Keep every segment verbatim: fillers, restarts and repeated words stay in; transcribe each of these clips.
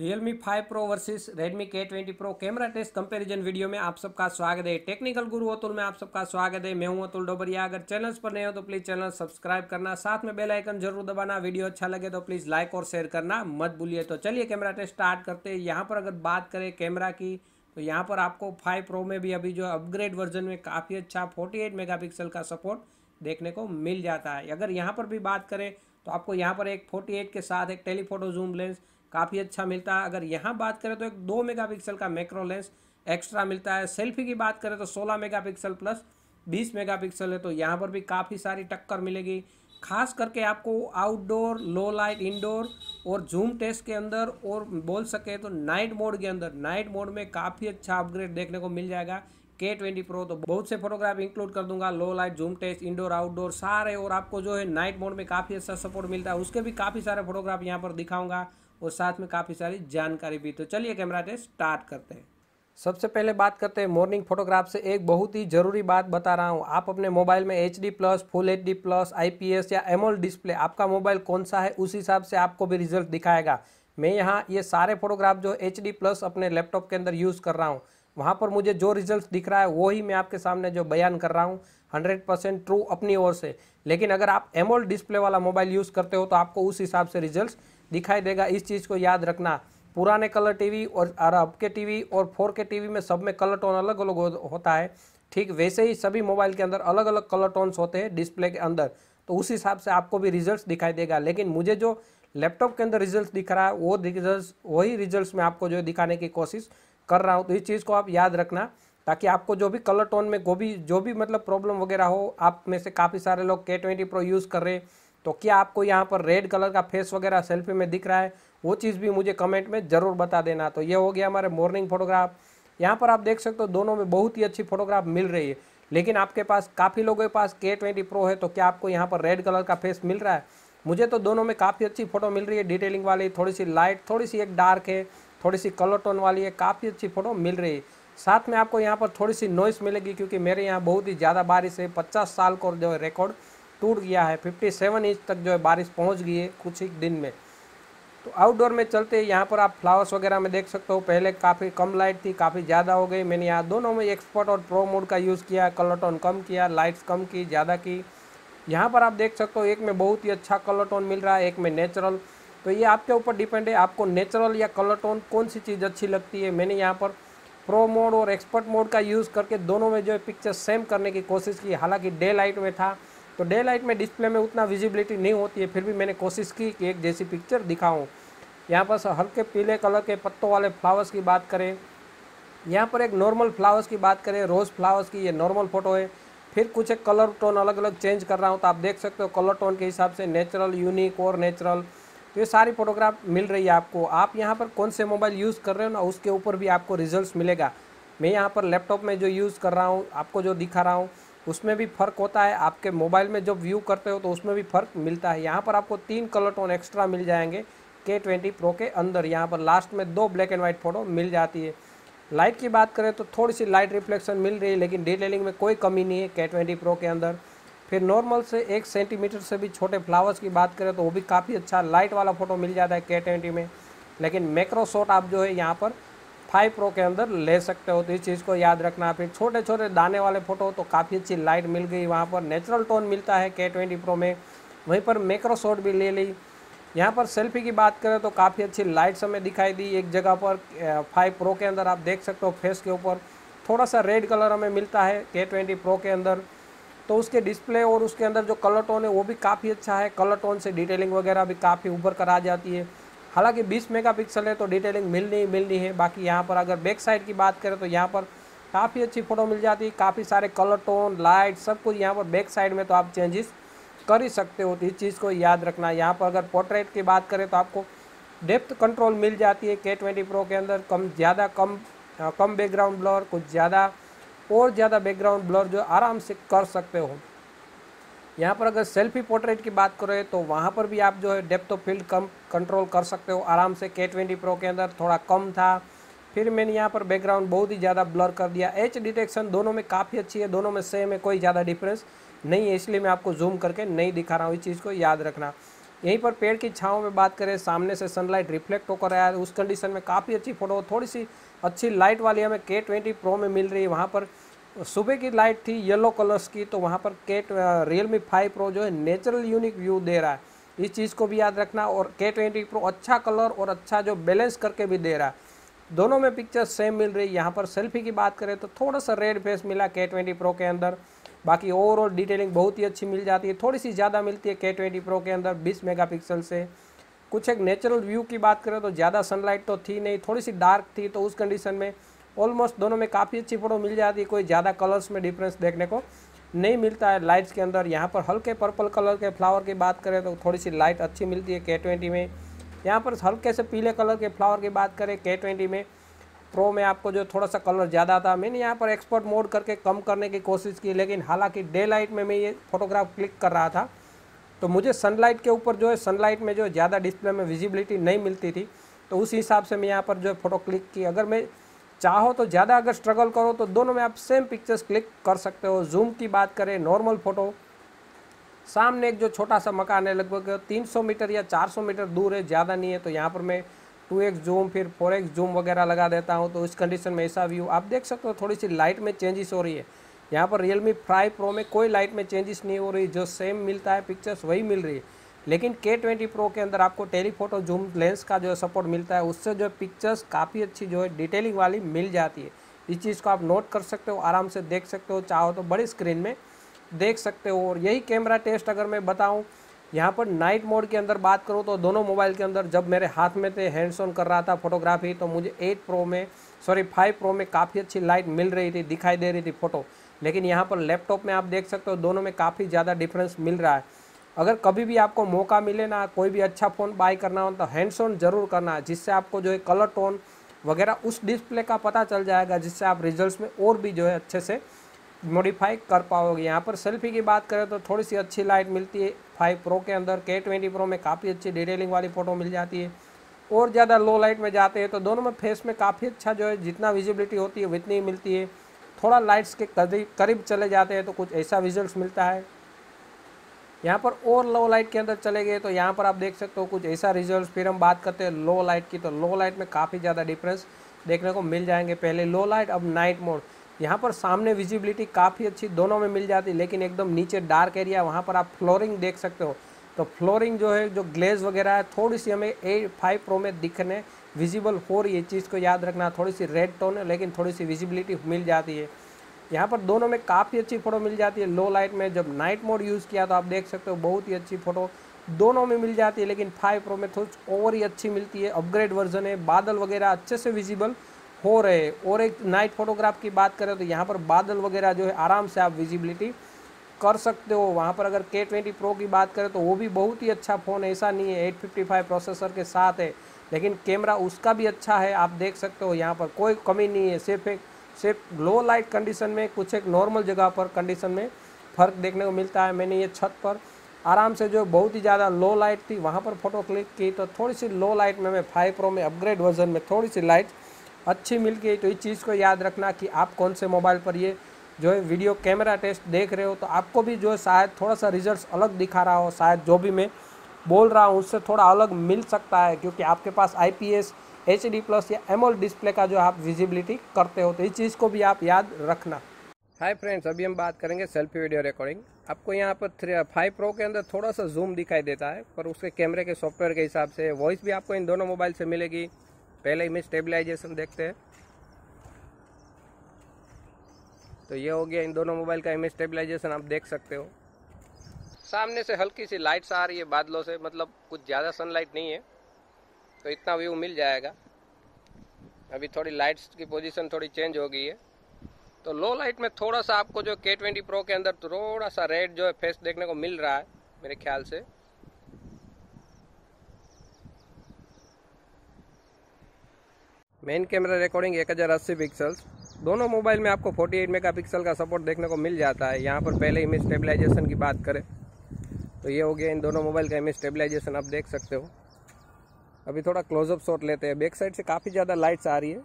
Realme five Pro versus Redmi K twenty Pro camera test comparison video में आप सबका स्वागत है। टेक्निकल गुरु अतुल में आप सबका स्वागत है। मैं हूं अतुल डोबरिया। अगर चैनल पर नए हो तो प्लीज़ चैनल सब्सक्राइब करना, साथ में बेल आइकन जरूर दबाना। वीडियो अच्छा लगे तो प्लीज़ लाइक और शेयर करना मत भूलिए। तो चलिए कैमरा टेस्ट स्टार्ट करते हैं। यहाँ पर अगर बात करें कैमरा की तो यहाँ पर आपको फाइव Pro में भी अभी जो अपग्रेड वर्जन में काफ़ी अच्छा फोर्टी एट मेगा पिक्सल का सपोर्ट देखने को मिल जाता है। अगर यहाँ पर भी बात करें तो आपको यहाँ पर एक फोर्टी एट के साथ एक टेलीफोटो जूम लेंस काफ़ी अच्छा मिलता है। अगर यहाँ बात करें तो एक दो मेगापिक्सल का मैक्रो लेंस एक्स्ट्रा मिलता है। सेल्फी की बात करें तो सोलह मेगापिक्सल प्लस बीस मेगापिक्सल है, तो यहाँ पर भी काफ़ी सारी टक्कर मिलेगी। खास करके आपको आउटडोर, लो लाइट, इंडोर और जूम टेस्ट के अंदर और बोल सके तो नाइट मोड के अंदर, नाइट मोड में काफ़ी अच्छा अपग्रेड देखने को मिल जाएगा K ट्वेंटी Pro। तो बहुत से फोटोग्राफ इंक्लूड कर दूंगा, low light, zoom test, indoor, outdoor सारे, और आपको जो है नाइट मोड में काफ़ी अच्छा सपोर्ट मिलता है। उसके भी काफ़ी सारे फोटोग्राफ यहाँ पर दिखाऊंगा और साथ में काफ़ी सारी जानकारी भी। तो चलिए कैमरा टेस्ट स्टार्ट करते हैं। सबसे पहले बात करते हैं मॉर्निंग फोटोग्राफ से। एक बहुत ही ज़रूरी बात बता रहा हूँ, आप अपने मोबाइल में H D plus, full H D plus, I P S या एमोल डिस्प्ले, आपका मोबाइल कौन सा है उस हिसाब से आपको भी रिजल्ट दिखाएगा। मैं यहाँ ये सारे फोटोग्राफ जो एच डी प्लस अपने लैपटॉप के अंदर यूज़ कर रहा हूँ, वहाँ पर मुझे जो रिजल्ट दिख रहा है वही मैं आपके सामने जो बयान कर रहा हूँ हंड्रेड परसेंट ट्रू अपनी ओर से। लेकिन अगर आप एमोल डिस्प्ले वाला मोबाइल यूज़ करते हो तो आपको उस हिसाब से रिजल्ट दिखाई देगा। इस चीज़ को याद रखना। पुराने कलर टीवी और अब के टीवी और फोर के टीवी में सब में कलर टोन अलग अलग होता है, ठीक वैसे ही सभी मोबाइल के अंदर अलग अलग कलर टोन्स होते हैं डिस्प्ले के अंदर, तो उस हिसाब से आपको भी रिजल्ट्स दिखाई देगा। लेकिन मुझे जो लैपटॉप के अंदर रिजल्ट दिख रहा है वो रिजल्ट वही रिजल्ट्स में आपको जो दिखाने की कोशिश कर रहा हूँ। तो इस चीज़ को आप याद रखना ताकि आपको जो भी कलर टोन में को भी जो भी मतलब प्रॉब्लम वगैरह हो। आप में से काफ़ी सारे लोग K ट्वेंटी Pro यूज़ कर रहे हैं, तो क्या आपको यहाँ पर रेड कलर का फेस वगैरह सेल्फी में दिख रहा है? वो चीज़ भी मुझे कमेंट में ज़रूर बता देना। तो ये हो गया हमारे मॉर्निंग फोटोग्राफ। यहाँ पर आप देख सकते हो दोनों में बहुत ही अच्छी फोटोग्राफ मिल रही है। लेकिन आपके पास काफ़ी लोगों के पास K ट्वेंटी Pro है, तो क्या आपको यहाँ पर रेड कलर का फेस मिल रहा है? मुझे तो दोनों में काफ़ी अच्छी फ़ोटो मिल रही है, डिटेलिंग वाली, थोड़ी सी लाइट, थोड़ी सी एक डार्क है, थोड़ी सी कलर टोन वाली है, काफ़ी अच्छी फ़ोटो मिल रही है। साथ में आपको यहाँ पर थोड़ी सी नॉइस मिलेगी क्योंकि मेरे यहाँ बहुत ही ज़्यादा बारिश है। पचास साल का जो रिकॉर्ड टूट गया है, सत्तावन इंच तक जो है बारिश पहुंच गई है कुछ ही दिन में। तो आउटडोर में चलते हैं। यहाँ पर आप फ्लावर्स वगैरह में देख सकते हो, पहले काफ़ी कम लाइट थी, काफ़ी ज़्यादा हो गई। मैंने यहाँ दोनों में एक्सपर्ट और प्रो मोड का यूज़ किया, कलर टोन कम किया, लाइट्स कम की, ज़्यादा की। यहाँ पर आप देख सकते हो एक में बहुत ही अच्छा कलर टोन मिल रहा है, एक में नेचुरल। तो ये आपके ऊपर डिपेंड है आपको नेचुरल या कलर टोन कौन सी चीज़ अच्छी लगती है। मैंने यहाँ पर प्रो मोड और एक्सपर्ट मोड का यूज़ करके दोनों में जो है पिक्चर सेम करने की कोशिश की। हालाँकि डे लाइट में था तो डे लाइट में डिस्प्ले में उतना विजिबिलिटी नहीं होती है, फिर भी मैंने कोशिश की कि एक जैसी पिक्चर दिखाऊं। यहाँ पर हल्के पीले कलर के पत्तों वाले फ्लावर्स की बात करें, यहाँ पर एक नॉर्मल फ्लावर्स की बात करें, रोज़ फ्लावर्स की ये नॉर्मल फ़ोटो है। फिर कुछ एक कलर टोन अलग अलग चेंज कर रहा हूँ, तो आप देख सकते हो कलर टोन के हिसाब से नेचुरल, यूनिक और नेचुरल, तो ये सारी फोटोग्राफ मिल रही है आपको। आप यहाँ पर कौन से मोबाइल यूज़ कर रहे हो ना उसके ऊपर भी आपको रिजल्ट मिलेगा। मैं यहाँ पर लैपटॉप में जो यूज़ कर रहा हूँ, आपको जो दिखा रहा हूँ उसमें भी फ़र्क होता है। आपके मोबाइल में जब व्यू करते हो तो उसमें भी फ़र्क मिलता है। यहाँ पर आपको तीन कलर टोन एक्स्ट्रा मिल जाएंगे K ट्वेंटी Pro के अंदर। यहाँ पर लास्ट में दो ब्लैक एंड वाइट फ़ोटो मिल जाती है। लाइट की बात करें तो थोड़ी सी लाइट रिफ्लेक्शन मिल रही है, लेकिन डिटेलिंग में कोई कमी नहीं है K ट्वेंटी Pro के अंदर। फिर नॉर्मल से एक सेंटीमीटर से भी छोटे फ्लावर्स की बात करें तो वो भी काफ़ी अच्छा लाइट वाला फ़ोटो मिल जाता है K ट्वेंटी में। लेकिन मैक्रो शॉट आप जो है यहाँ पर फाइव Pro के अंदर ले सकते हो, तो इस चीज़ को याद रखना। फिर छोटे छोटे दाने वाले फ़ोटो तो काफ़ी अच्छी लाइट मिल गई, वहाँ पर नेचुरल टोन मिलता है K ट्वेंटी Pro में, वहीं पर मैक्रो शॉट भी ले ली। यहाँ पर सेल्फी की बात करें तो काफ़ी अच्छी लाइट समय दिखाई दी एक जगह पर फाइव Pro के अंदर। आप देख सकते हो फेस के ऊपर थोड़ा सा रेड कलर हमें मिलता है K ट्वेंटी Pro के अंदर, तो उसके डिस्प्ले और उसके अंदर जो कलर टोन है वो भी काफ़ी अच्छा है। कलर टोन से डिटेलिंग वगैरह भी काफ़ी ऊपर कर आ जाती है। हालांकि बीस मेगापिक्सल है तो डिटेलिंग मिलनी ही मिलनी है। बाकी यहाँ पर अगर बैक साइड की बात करें तो यहाँ पर काफ़ी अच्छी फ़ोटो मिल जाती है, काफ़ी सारे कलर टोन, लाइट, सब कुछ यहाँ पर बैक साइड में तो आप चेंजेस कर ही सकते हो, तो इस चीज़ को याद रखना। यहाँ पर अगर पोर्ट्रेट की बात करें तो आपको डेप्थ कंट्रोल मिल जाती है K ट्वेंटी Pro के अंदर। कम ज़्यादा कम कम बैकग्राउंड ब्लर, कुछ ज़्यादा और ज़्यादा बैकग्राउंड ब्लर जो आराम से कर सकते हो। यहाँ पर अगर सेल्फी पोर्ट्रेट की बात करें तो वहाँ पर भी आप जो है डेप्थ ऑफ फील्ड कम कंट्रोल कर सकते हो आराम से K ट्वेंटी Pro के अंदर। थोड़ा कम था, फिर मैंने यहाँ पर बैकग्राउंड बहुत ही ज़्यादा ब्लर कर दिया। एच डिटेक्शन दोनों में काफ़ी अच्छी है, दोनों में सेम है, कोई ज़्यादा डिफरेंस नहीं है, इसलिए मैं आपको जूम करके नहीं दिखा रहा हूँ, इस चीज़ को याद रखना। यहीं पर पेड़ की छाँव में बात करें, सामने से सनलाइट रिफ्लेक्ट होकर आया, उस कंडीशन में काफ़ी अच्छी फोटो, थोड़ी सी अच्छी लाइट वाली हमें के ट्वेंटी प्रो में मिल रही है। वहाँ पर सुबह की लाइट थी येलो कलर्स की, तो वहाँ पर के रियलमी फाइव प्रो जो है नेचुरल यूनिक व्यू दे रहा है, इस चीज़ को भी याद रखना। और के ट्वेंटी प्रो अच्छा कलर और अच्छा जो बैलेंस करके भी दे रहा है, दोनों में पिक्चर सेम मिल रही है। यहाँ पर सेल्फी की बात करें तो थोड़ा सा रेड फेस मिला के ट्वेंटी प्रो के अंदर, बाकी ओवरऑल डिटेलिंग बहुत ही अच्छी मिल जाती है, थोड़ी सी ज़्यादा मिलती है के ट्वेंटी प्रो के अंदर बीस मेगापिक्सल से। कुछ एक नेचुरल व्यू की बात करें तो ज़्यादा सनलाइट तो थी नहीं, थोड़ी सी डार्क थी, तो उस कंडीशन में ऑलमोस्ट दोनों में काफ़ी अच्छी फोटो मिल जाती है, कोई ज़्यादा कलर्स में डिफरेंस देखने को नहीं मिलता है लाइट्स के अंदर। यहाँ पर हल्के पर्पल कलर के फ्लावर की बात करें तो थोड़ी सी लाइट अच्छी मिलती है के ट्वेंटी में। यहाँ पर हल्के से पीले कलर के फ्लावर की बात करें के ट्वेंटी में प्रो में आपको जो थोड़ा सा कलर ज़्यादा था, मैंने यहाँ पर एक्सपोर्ट मोड करके कम करने की कोशिश की, लेकिन हालांकि डे लाइट में मैं ये फोटोग्राफ क्लिक कर रहा था तो मुझे सनलाइट के ऊपर जो है सनलाइट में जो ज़्यादा डिस्प्ले में विजिबिलिटी नहीं मिलती थी, तो उस हिसाब से मैं यहाँ पर जो फोटो क्लिक की। अगर मैं चाहो तो ज़्यादा अगर स्ट्रगल करो तो दोनों में आप सेम पिक्चर्स क्लिक कर सकते हो। जूम की बात करें, नॉर्मल फ़ोटो, सामने एक जो छोटा सा मकान है, लगभग तीन सौ मीटर या चार सौ मीटर दूर है, ज़्यादा नहीं है, तो यहाँ पर मैं टू एक्स जूम फिर फोर एक्स जूम वगैरह लगा देता हूँ, तो इस कंडीशन में ऐसा व्यू आप देख सकते हो। थोड़ी सी लाइट में चेंजेस हो रही है, यहाँ पर रियलमी फाइव प्रो में कोई लाइट में चेंजेस नहीं हो रही, जो सेम मिलता है पिक्चर्स वही मिल रही है, लेकिन के ट्वेंटी प्रो के अंदर आपको टेलीफोटो जूम लेंस का जो सपोर्ट मिलता है, उससे जो पिक्चर्स काफ़ी अच्छी जो है डिटेलिंग वाली मिल जाती है। इस चीज़ को आप नोट कर सकते हो, आराम से देख सकते हो, चाहो तो बड़ी स्क्रीन में देख सकते हो। और यही कैमरा टेस्ट अगर मैं बताऊं, यहाँ पर नाइट मोड के अंदर बात करूँ तो दोनों मोबाइल के अंदर जब मेरे हाथ में थे हैंड्स ऑन कर रहा था फोटोग्राफी, तो मुझे एट प्रो में सॉरी फाइव प्रो में काफ़ी अच्छी लाइट मिल रही थी, दिखाई दे रही थी फ़ोटो, लेकिन यहाँ पर लैपटॉप में आप देख सकते हो दोनों में काफ़ी ज़्यादा डिफरेंस मिल रहा है। अगर कभी भी आपको मौका मिले ना, कोई भी अच्छा फ़ोन बाय करना हो तो हैंड्स ऑन जरूर करना, जिससे आपको जो है कलर टोन वगैरह उस डिस्प्ले का पता चल जाएगा, जिससे आप रिजल्ट्स में और भी जो है अच्छे से मॉडिफाई कर पाओगे। यहाँ पर सेल्फी की बात करें तो थोड़ी सी अच्छी लाइट मिलती है फाइव प्रो के अंदर, के ट्वेंटी प्रो में काफ़ी अच्छी डिटेलिंग वाली फ़ोटो मिल जाती है। और ज़्यादा लो लाइट में जाते हैं तो दोनों में फेस में काफ़ी अच्छा जो है जितना विजिबिलिटी होती है उतनी ही मिलती है, थोड़ा लाइट्स के करीब चले जाते हैं तो कुछ ऐसा रिजल्ट मिलता है। यहाँ पर और लो लाइट के अंदर चले गए तो यहाँ पर आप देख सकते हो कुछ ऐसा रिजल्ट। फिर हम बात करते हैं लो लाइट की, तो लो लाइट में काफ़ी ज़्यादा डिफरेंस देखने को मिल जाएंगे, पहले लो लाइट अब नाइट मोड। यहाँ पर सामने विजिबिलिटी काफ़ी अच्छी दोनों में मिल जाती, लेकिन एकदम नीचे डार्क एरिया, वहाँ पर आप फ्लोरिंग देख सकते हो, तो फ्लोरिंग जो है जो ग्लेज वगैरह है थोड़ी सी हमें ए फाइव प्रो में दिखने विजिबल हो रही है, चीज़ को याद रखना। थोड़ी सी रेड टोन है लेकिन थोड़ी सी विजिबिलिटी मिल जाती है। यहाँ पर दोनों में काफ़ी अच्छी फ़ोटो मिल जाती है। लो लाइट में जब नाइट मोड यूज़ किया तो आप देख सकते हो बहुत ही अच्छी फ़ोटो दोनों में मिल जाती है, लेकिन फाइव प्रो में थोड़ी और ही अच्छी मिलती है, अपग्रेड वर्जन है, बादल वगैरह अच्छे से विजिबल हो रहे। और एक नाइट फोटोग्राफ की बात करें तो यहाँ पर बादल वगैरह जो है आराम से आप विजिबिलिटी कर सकते हो। वहाँ पर अगर के ट्वेंटी प्रो की बात करें तो वो भी बहुत ही अच्छा फ़ोन, ऐसा नहीं है, एट फिफ्टी फाइव प्रोसेसर के साथ है, लेकिन कैमरा उसका भी अच्छा है, आप देख सकते हो, यहाँ पर कोई कमी नहीं है। सिर्फ एक सिर्फ लो लाइट कंडीशन में कुछ एक नॉर्मल जगह पर कंडीशन में फ़र्क देखने को मिलता है। मैंने ये छत पर आराम से जो बहुत ही ज़्यादा लो लाइट थी वहाँ पर फ़ोटो क्लिक की, तो थोड़ी सी लो लाइट में मैं फाइव प्रो में अपग्रेड वर्जन में थोड़ी सी लाइट अच्छी मिल गई। तो इस चीज़ को याद रखना कि आप कौन से मोबाइल पर ये जो है वीडियो कैमरा टेस्ट देख रहे हो, तो आपको भी जो है शायद थोड़ा सा रिजल्ट अलग दिखा रहा हो, शायद जो भी मैं बोल रहा हूँ उससे थोड़ा अलग मिल सकता है, क्योंकि आपके पास I P S H D plus या एमोल डिस्प्ले का जो आप विजिबिलिटी करते हो, तो इस चीज़ को भी आप याद रखना। हाय फ्रेंड्स, अभी हम बात करेंगे सेल्फी वीडियो रिकॉर्डिंग। आपको यहाँ पर फाइव प्रो के अंदर थोड़ा सा जूम दिखाई देता है, पर उसके कैमरे के सॉफ्टवेयर के हिसाब से वॉइस भी आपको इन दोनों मोबाइल से मिलेगी। पहले इमेज स्टेबलाइजेशन देखते हैं, तो ये हो गया इन दोनों मोबाइल का इमेज स्टेबलाइजेशन, आप देख सकते हो। सामने से हल्की सी लाइट्स आ रही है बादलों से, मतलब कुछ ज़्यादा सनलाइट नहीं है तो इतना व्यू मिल जाएगा। अभी थोड़ी लाइट्स की पोजीशन थोड़ी चेंज हो गई है, तो लो लाइट में थोड़ा सा आपको जो के ट्वेंटी प्रो के अंदर थोड़ा सा रेड जो है फेस देखने को मिल रहा है मेरे ख्याल से। मेन कैमरा रिकॉर्डिंग एक हज़ार अस्सी पिक्सल्स, दोनों मोबाइल में आपको अड़तालीस मेगापिक्सल का सपोर्ट देखने को मिल जाता है। यहाँ पर पहले इमेज स्टेबलाइजेशन की बात करें तो ये हो गया इन दोनों मोबाइल का इमेज स्टेबलाइजेशन, आप देख सकते हो। अभी थोड़ा क्लोजअप शॉट लेते हैं, बैक साइड से काफ़ी ज़्यादा लाइट्स आ रही है।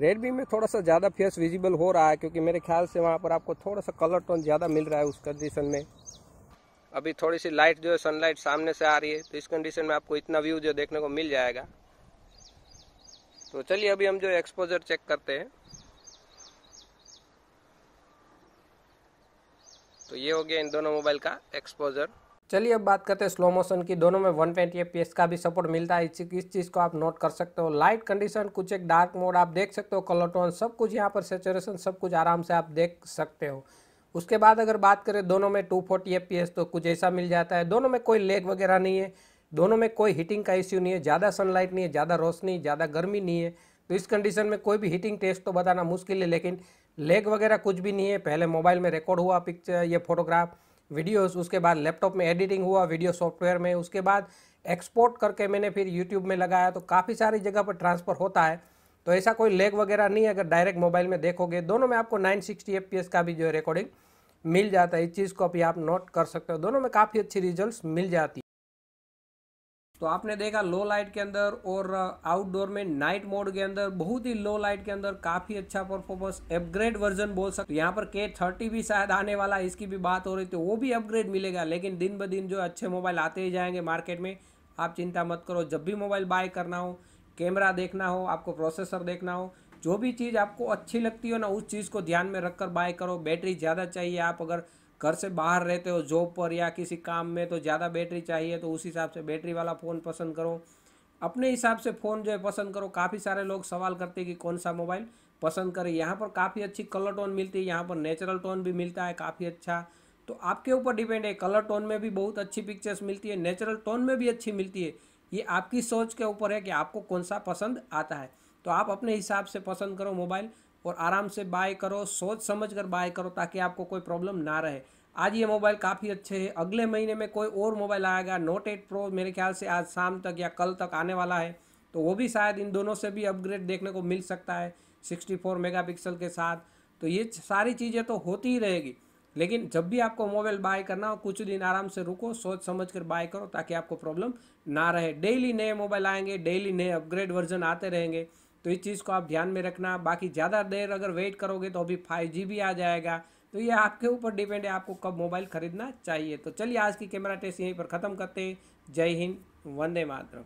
रेडमी में थोड़ा सा ज़्यादा फेस विजिबल हो रहा है, क्योंकि मेरे ख्याल से वहाँ पर आपको थोड़ा सा कलर टोन ज़्यादा मिल रहा है उस कंडीशन में। अभी थोड़ी सी लाइट जो है सनलाइट सामने से आ रही है, तो इस कंडीशन में आपको इतना व्यू जो देखने को मिल जाएगा। तो चलिए अभी हम जो एक्सपोजर चेक करते हैं। तो ये हो गया इन दोनों मोबाइल का एक्सपोजर। चलिए अब बात करते हैं स्लो मोशन की। दोनों में one twenty F P S का भी सपोर्ट मिलता है, इस चीज़ को आप नोट कर सकते हो। लाइट कंडीशन, कुछ एक डार्क मोड आप देख सकते हो, कलर टोन सब कुछ यहाँ पर, सेचुरेशन सब कुछ आराम से आप देख सकते हो। उसके बाद अगर बात करें दोनों में two forty F P S तो कुछ ऐसा मिल जाता है। दोनों में कोई लेग वगैरह नहीं है, दोनों में कोई हीटिंग का इश्यू नहीं है, ज़्यादा सनलाइट नहीं है, ज़्यादा रोशनी, ज़्यादा गर्मी नहीं है। तो इस कंडीशन में कोई भी हीटिंग टेस्ट तो बताना मुश्किल है, लेकिन लेग वगैरह कुछ भी नहीं है। पहले मोबाइल में रिकॉर्ड हुआ पिक्चर, ये फोटोग्राफ वीडियोस, उसके बाद लैपटॉप में एडिटिंग हुआ वीडियो सॉफ्टवेयर में, उसके बाद एक्सपोर्ट करके मैंने फिर यूट्यूब में लगाया, तो काफ़ी सारी जगह पर ट्रांसफ़र होता है। तो ऐसा कोई लेग वगैरह नहीं है। अगर डायरेक्ट मोबाइल में देखोगे दोनों में आपको nine sixty F P S का भी जो रिकॉर्डिंग मिल जाता है, इस चीज़ को अभी आप नोट कर सकते हो। दोनों में काफ़ी अच्छी रिजल्ट्स मिल जाती है। तो आपने देखा लो लाइट के अंदर और आउटडोर में नाइट मोड के अंदर बहुत ही लो लाइट के अंदर काफ़ी अच्छा परफॉर्मेंस, अपग्रेड वर्जन बोल सकते। यहाँ पर के थर्टी भी शायद आने वाला है, इसकी भी बात हो रही थी, वो भी अपग्रेड मिलेगा। लेकिन दिन ब दिन जो अच्छे मोबाइल आते ही जाएंगे मार्केट में, आप चिंता मत करो। जब भी मोबाइल बाय करना हो, कैमरा देखना हो, आपको प्रोसेसर देखना हो, जो भी चीज़ आपको अच्छी लगती हो ना, उस चीज़ को ध्यान में रखकर बाय करो। बैटरी ज़्यादा चाहिए, आप अगर घर से बाहर रहते हो जॉब पर या किसी काम में तो ज़्यादा बैटरी चाहिए, तो उस हिसाब से बैटरी वाला फ़ोन पसंद करो, अपने हिसाब से फ़ोन जो है पसंद करो। काफ़ी सारे लोग सवाल करते हैं कि कौन सा मोबाइल पसंद करें। यहाँ पर काफ़ी अच्छी कलर टोन मिलती है, यहाँ पर नेचुरल टोन भी मिलता है काफ़ी अच्छा, तो आपके ऊपर डिपेंड है। कलर टोन में भी बहुत अच्छी पिक्चर्स मिलती है, नेचुरल टोन में भी अच्छी मिलती है। ये आपकी सोच के ऊपर है कि आपको कौन सा पसंद आता है, तो आप अपने हिसाब से पसंद करो मोबाइल और आराम से बाय करो, सोच समझ कर बाय करो, ताकि आपको कोई प्रॉब्लम ना रहे। आज ये मोबाइल काफ़ी अच्छे हैं, अगले महीने में कोई और मोबाइल आएगा। नोट एट प्रो मेरे ख्याल से आज शाम तक या कल तक आने वाला है, तो वो भी शायद इन दोनों से भी अपग्रेड देखने को मिल सकता है सिक्सटी फोर मेगापिक्सल के साथ। तो ये सारी चीज़ें तो होती ही रहेगी, लेकिन जब भी आपको मोबाइल बाय करना हो कुछ दिन आराम से रुको, सोच समझ कर बाय करो, ताकि आपको प्रॉब्लम ना रहे। डेली नए मोबाइल आएंगे, डेली नए अपग्रेड वर्जन आते रहेंगे, तो इस चीज़ को आप ध्यान में रखना। बाकी ज़्यादा देर अगर वेट करोगे तो अभी फाइव जी भी आ जाएगा, तो ये आपके ऊपर डिपेंड है आपको कब मोबाइल खरीदना चाहिए। तो चलिए आज की कैमरा टेस्ट यहीं पर ख़त्म करते हैं। जय हिंद, वंदे मातरम।